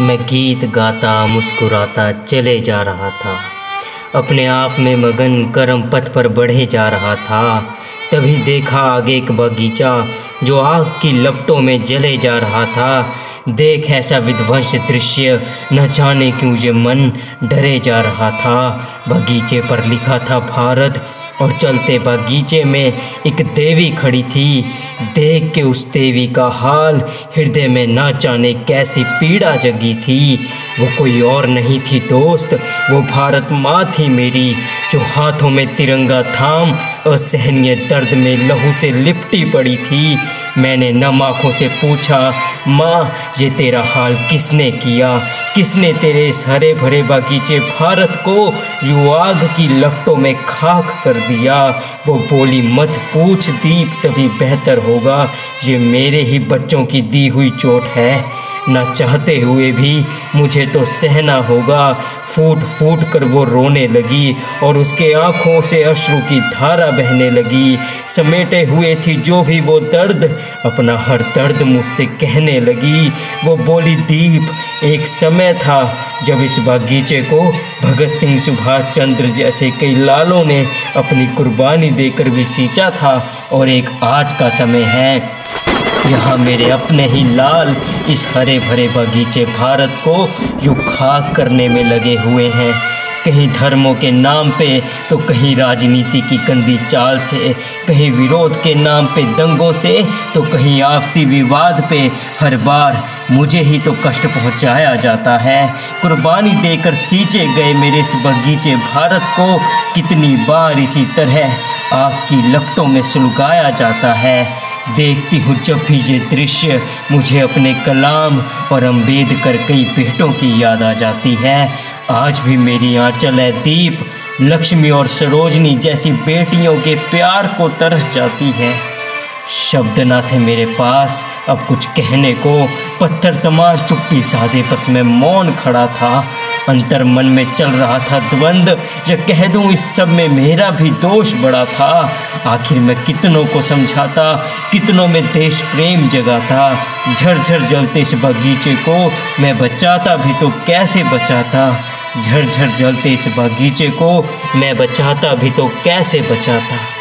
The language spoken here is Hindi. मैं गीत गाता मुस्कुराता चले जा रहा था, अपने आप में मगन कर्म पथ पर बढ़े जा रहा था। तभी देखा आगे एक बगीचा जो आग की लपटों में जले जा रहा था। देख ऐसा विध्वंस दृश्य, न जाने क्यों ये मन डरे जा रहा था। बगीचे पर लिखा था भारत, और चलते बगीचे में एक देवी खड़ी थी। देख के उस देवी का हाल, हृदय में ना जाने कैसी पीड़ा जगी थी। वो कोई और नहीं थी दोस्त, वो भारत माँ थी मेरी, जो हाथों में तिरंगा थाम असहनीय दर्द में लहू से लिपटी पड़ी थी। मैंने नम आँखों से पूछा, माँ ये तेरा हाल किसने किया? किसने तेरे इस हरे भरे बगीचे भारत को यू आग की लपटों में खाक कर दिया? वो बोली, मत पूछ दीप, तभी बेहतर होगा, ये मेरे ही बच्चों की दी हुई चोट है। ना चाहते हुए भी मुझे तो सहना होगा। फूट फूट कर वो रोने लगी और उसके आँखों से अश्रु की धारा बहने लगी। समेटे हुए थी जो भी वो दर्द, अपना हर दर्द मुझसे कहने लगी। वो बोली, दीप एक समय था जब इस बगीचे को भगत सिंह सुभाष चंद्र जैसे कई लालों ने अपनी कुर्बानी देकर भी सींचा था, और एक आज का समय है यहाँ मेरे अपने ही लाल इस हरे भरे बगीचे भारत को यूं खाक करने में लगे हुए हैं। कहीं धर्मों के नाम पे तो कहीं राजनीति की गंदी चाल से, कहीं विरोध के नाम पे दंगों से, तो कहीं आपसी विवाद पे हर बार मुझे ही तो कष्ट पहुंचाया जाता है। कुर्बानी देकर सींचे गए मेरे इस बगीचे भारत को कितनी बार इसी तरह आग की लपटों में सुलगाया जाता है। देखती हूँ जब भी ये दृश्य, मुझे अपने कलाम और अम्बेदकर कई बेटों की याद आ जाती है। आज भी मेरी आंचल है दीप, लक्ष्मी और सरोजनी जैसी बेटियों के प्यार को तरस जाती है। शब्द ना थे मेरे पास अब कुछ कहने को, पत्थर समान चुप्पी साधे बस में मौन खड़ा था। अंतर मन में चल रहा था द्वंद, या कह दूं इस सब में मेरा भी दोष बड़ा था। आखिर मैं कितनों को समझाता, कितनों में देश प्रेम जगाता। झरझर जलते इस बगीचे को मैं बचाता भी तो कैसे बचाता? झरझर जलते इस बगीचे को मैं बचाता भी तो कैसे बचाता?